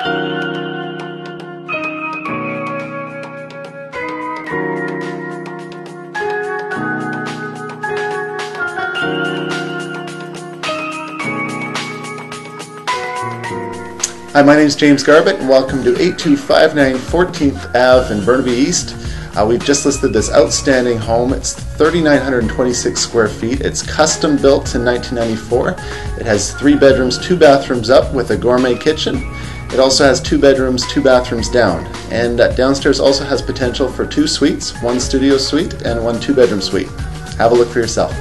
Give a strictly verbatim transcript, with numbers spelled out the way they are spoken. Hi, my name is James Garbutt and welcome to eight two five nine fourteenth Avenue in Burnaby East. Uh, we've just listed this outstanding home. It's three thousand nine hundred twenty-six square feet. It's custom built in nineteen ninety-four. It has three bedrooms, two bathrooms up with a gourmet kitchen. It also has two bedrooms, two bathrooms down. And uh, downstairs also has potential for two suites, one studio suite and one two-bedroom suite. Have a look for yourself.